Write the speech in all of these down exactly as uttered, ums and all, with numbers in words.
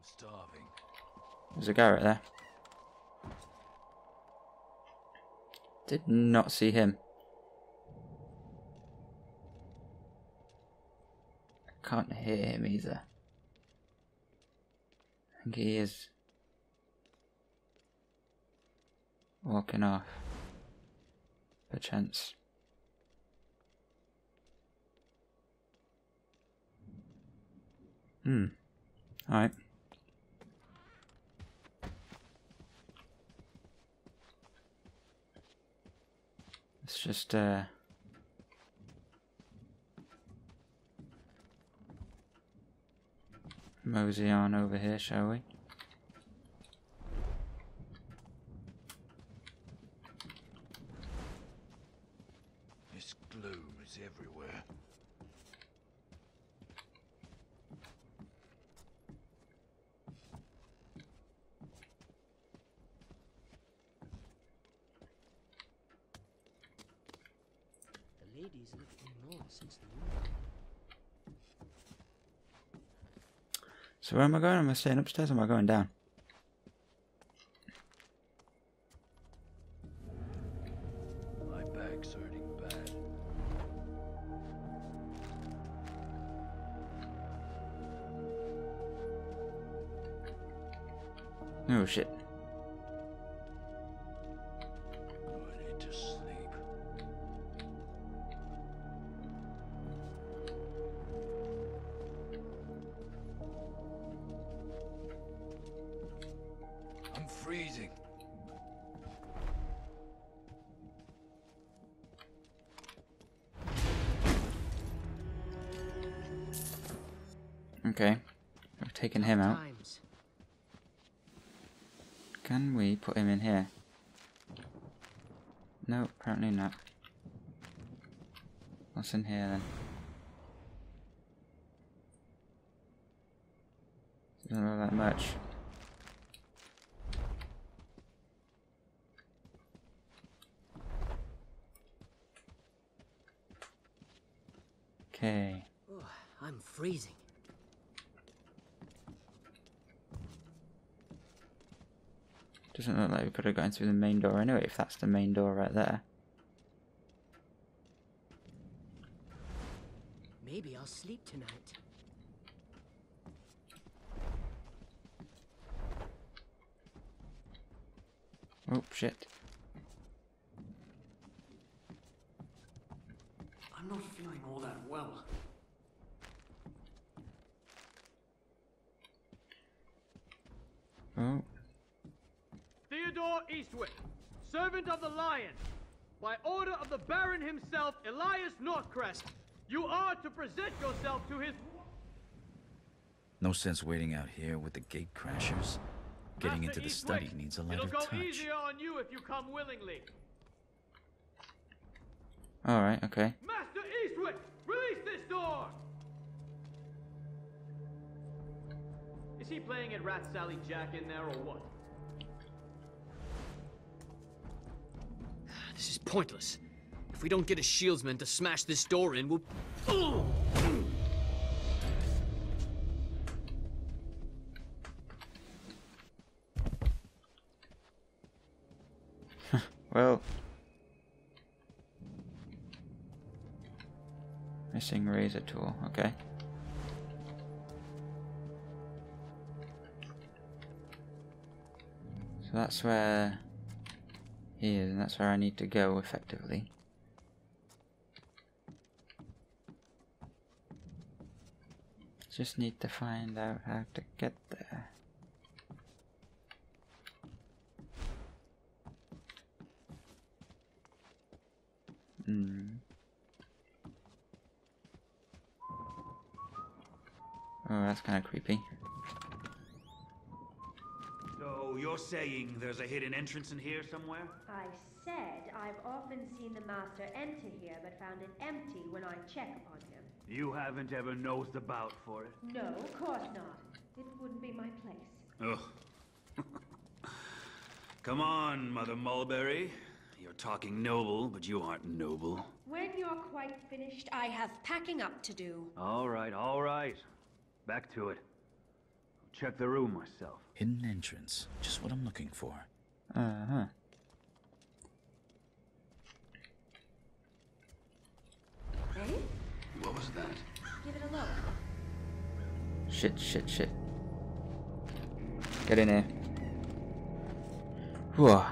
I'm starving. There's a guy right there. Did not see him. I can't hear him either. I think he is walking off. Perchance. Hmm. Alright. Let's just, uh... mosey on over here, shall we? This gloom is everywhere. So where am I going? Am I staying upstairs or am I going down? My bag's hurting bad. Oh shit. I need to sleep. Freezing. Okay, I've taken him out. Can we put him in here? No, apparently not. What's in here then? Doesn't look that much. Okay. Oh, I'm freezing. Doesn't look like we could have gone through the main door anyway, if that's the main door right there. Maybe I'll sleep tonight. Oh, shit. I'm not feeling all that well. Oh. Theodore Eastwick, servant of the Lion, by order of the Baron himself, Elias Northcrest, you are to present yourself to his... No sense waiting out here with the gate crashers. Getting Master into the Eastwick, study needs a lighter touch. It'll go easier on you if you come willingly. Alright, okay. Master Eastwick, release this door! Is he playing at Rat Sally Jack in there or what? This is pointless. If we don't get a shieldsman to smash this door in, we'll... Oh! Well... Missing razor tool, okay. So that's where he is, and that's where I need to go effectively. Just need to find out how to get there. Hmm. Oh, that's kind of creepy. So you're saying there's a hidden entrance in here somewhere? I said I've often seen the master enter here, but found it empty when I check upon him. You haven't ever nosed about for it? No, of course not. It wouldn't be my place. Ugh. Come on, Mother Mulberry. You're talking noble, but you aren't noble. When you're quite finished, I have packing up to do. All right, all right. Back to it. check the room myself. Hidden entrance. Just what I'm looking for. Uh-huh. Ready? What was that? Give it a look. Shit, shit, shit. Get in here. Whoa.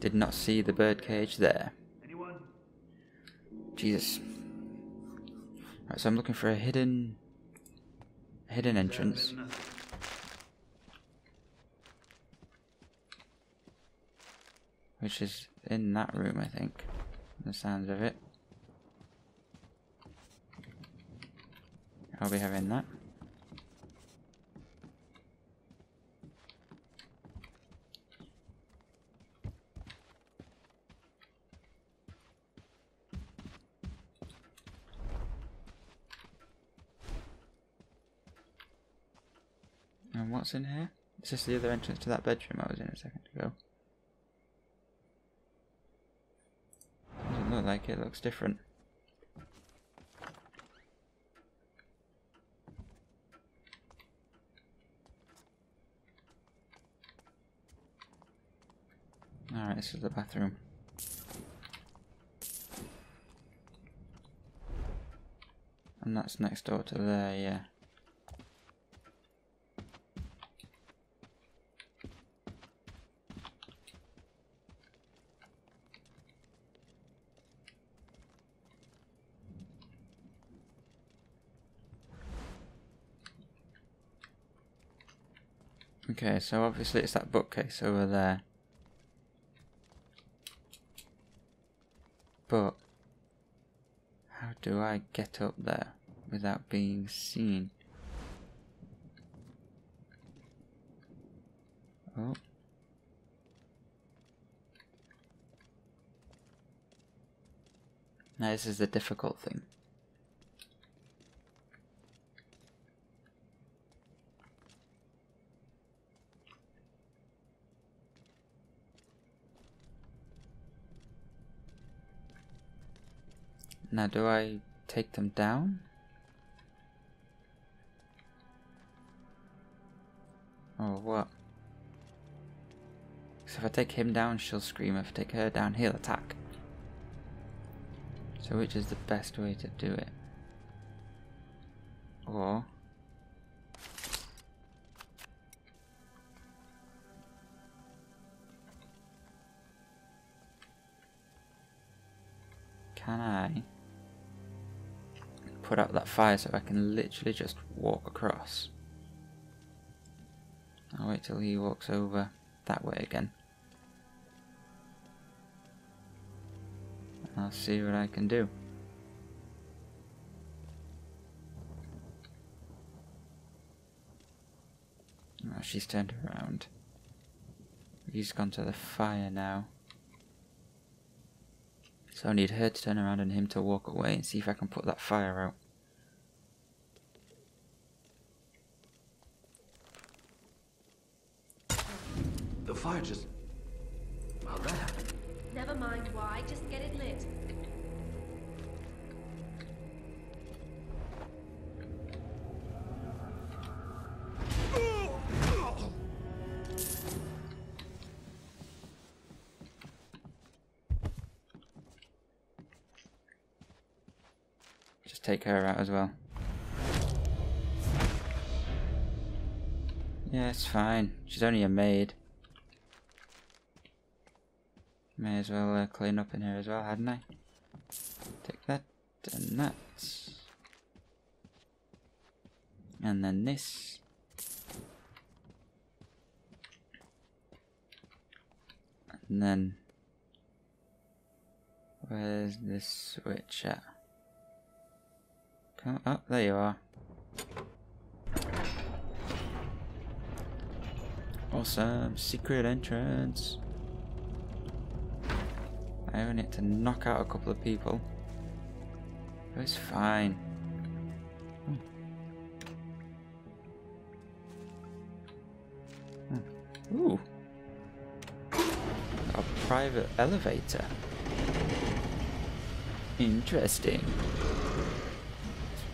Did not see the birdcage there. Anyone? Jesus. Right, so I'm looking for a hidden a hidden entrance. Which is in that room, I think. The sounds of it. I'll be having that. And what's in here? Is this the other entrance to that bedroom I was in a second ago? Doesn't look like it, it looks different. Alright, this is the bathroom. And that's next door to there, yeah. Okay, so obviously it's that bookcase over there. But how do I get up there without being seen? Oh. Now this is the difficult thing. Now, do I take them down? Or what? Because if I take him down, she'll scream. If I take her down, he'll attack. So which is the best way to do it? Or... can I... put out that fire so I can literally just walk across. I'll wait till he walks over that way again. I'll see what I can do. Oh, she's turned around. He's gone to the fire now. So I need her to turn around and him to walk away and see if I can put that fire out. The fire just... well, that happened. Never mind why, just get it lit. Take her out as well. Yeah, it's fine. She's only a maid. May as well uh, clean up in here as well, hadn't I? Take that and that. And then this. And then... where's this switch at? Oh, oh, there you are. Awesome. Secret entrance. I only need to knock out a couple of people. It's fine. Hmm. Hmm. Ooh. A private elevator. Interesting.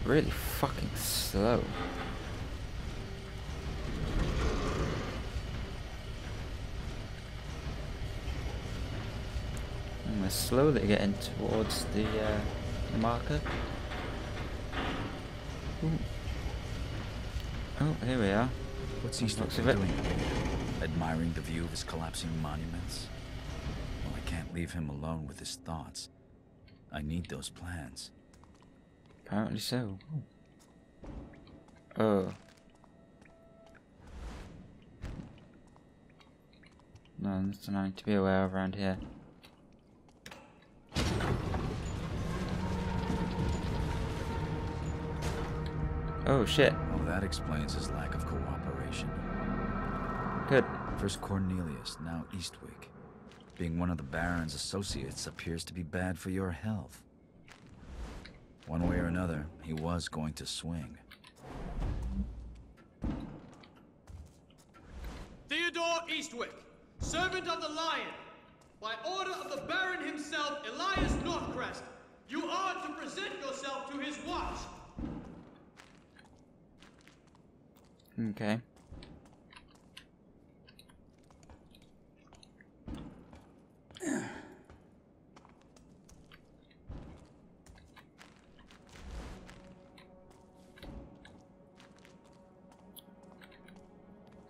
really fucking slow. And we're slowly getting towards the, uh, the marker. Ooh. Oh, here we are. What's Eastwick doing? Admiring the view of his collapsing monuments? Well, I can't leave him alone with his thoughts. I need those plans. Apparently so. Oh. No, there's nothing to be aware of around here. Oh shit. Well, that explains his lack of cooperation. Good. First Cornelius, now Eastwick. Being one of the Baron's associates appears to be bad for your health. One way or another, he was going to swing. Theodore Eastwick, servant of the Lion. By order of the Baron himself, Elias Northcrest, you are to present yourself to his watch. Okay.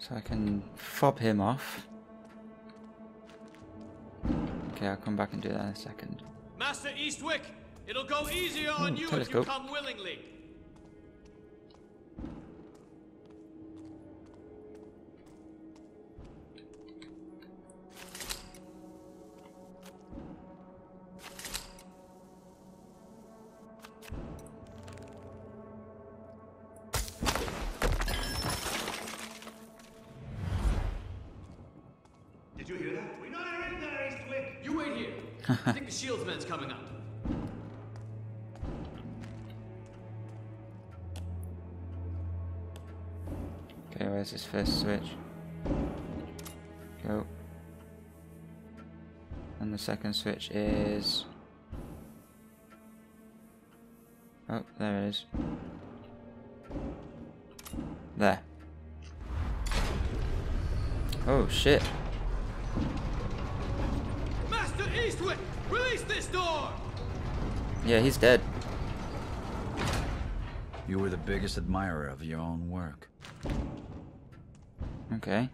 So I can fob him off. Okay, I'll come back and do that in a second. Master Eastwick, it'll go easier on you if you come willingly. I think the shieldsman's coming up. Okay, where's this first switch? Go. And the second switch is... Oh, there it is. There. Oh, shit. Eastwick, release this door! Yeah, he's dead. You were the biggest admirer of your own work. Okay.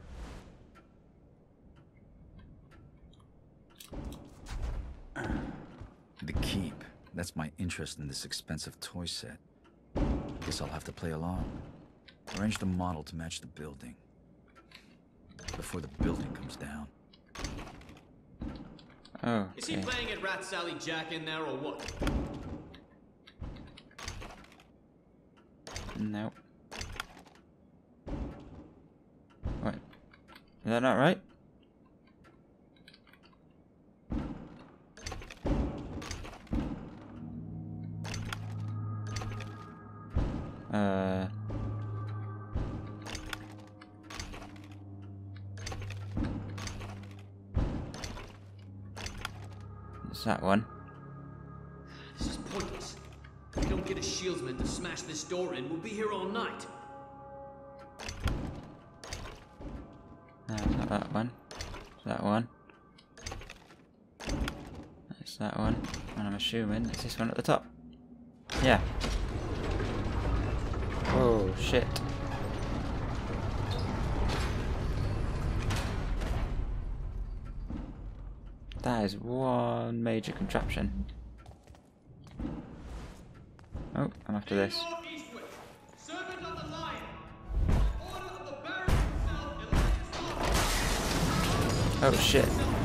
The keep. That's my interest in this expensive toy set. Guess I'll have to play along. Arrange the model to match the building. Before the building comes down. Oh, okay. Is he playing at Rat Sally Jack in there or what? Nope. Wait. Is that not right? Uh. That one. This is pointless. If we don't get a shieldsman to smash this door in, we'll be here all night. No, not that one. That one. That's that one. And I'm assuming it's this one at the top. Yeah. Oh, shit. That is one major contraption. Oh, I'm after this. Oh shit.